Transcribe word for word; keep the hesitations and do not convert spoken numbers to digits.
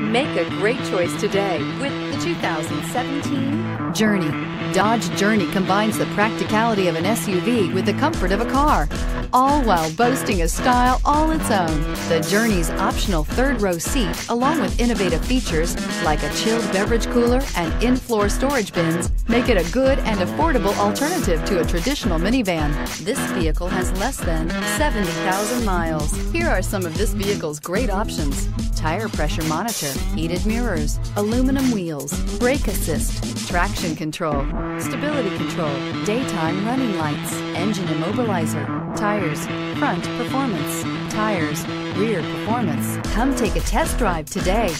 Make a great choice today with the two thousand seventeen Journey. Dodge Journey combines the practicality of an S U V with the comfort of a car, all while boasting a style all its own. The Journey's optional third-row seat, along with innovative features like a chilled beverage cooler and in-floor storage bins, make it a good and affordable alternative to a traditional minivan. This vehicle has less than seventy thousand miles. Here are some of this vehicle's great options: tire pressure monitor, heated mirrors, aluminum wheels, brake assist, traction control, stability control, daytime running lights, engine immobilizer, tires, front performance, tires, rear performance. Come take a test drive today.